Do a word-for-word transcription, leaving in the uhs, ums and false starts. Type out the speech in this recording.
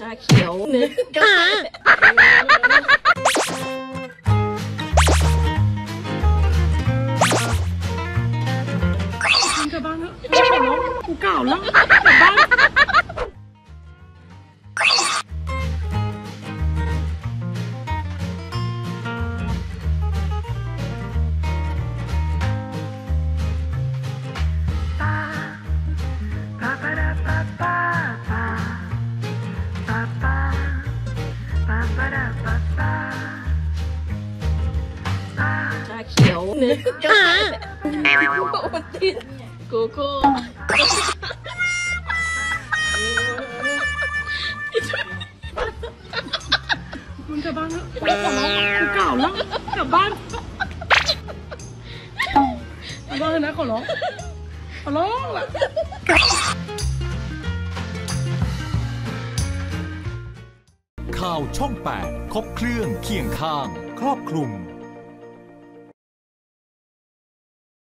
ชาเขียวนึกก็กลับบ้านเถอะกูเก่าแล้วกลับบ้านเขียวนึกก็มันติดกูกูคุณกลับบ้านแล้วกูเก่าแล้วกลับบ้านกลับบ้านนะขอร้องขอร้องล่ะข่าวช่องแปดครบเครื่องเคียงข้างครอบคลุม